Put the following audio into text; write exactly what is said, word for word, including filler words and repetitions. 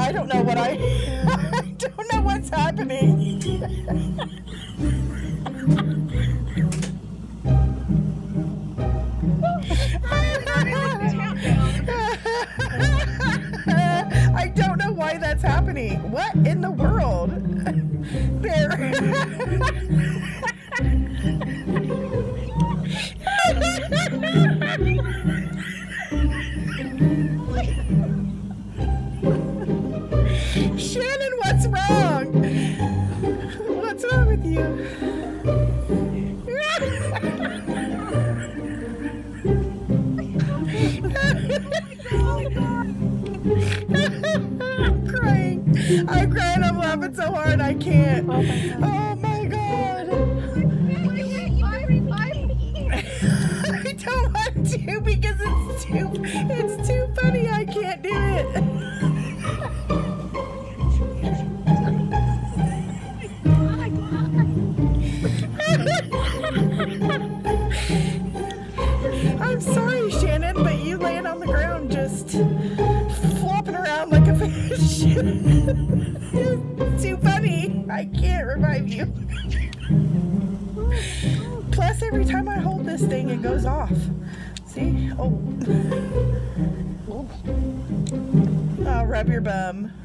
I don't know what I, I don't know what's happening. I don't know why that's happening. What in the world? There. Shannon, what's wrong? What's wrong with you? I'm crying. I'm crying. I'm laughing so hard I can't. Oh my God. I don't want to because it's too, it's too funny. I can't do it. I'm sorry, Shannon, but you laying on the ground just flopping around like a fish. It's too funny. I can't revive you. Plus, every time I hold this thing, it goes off. See? Oh. Oh, rub your bum.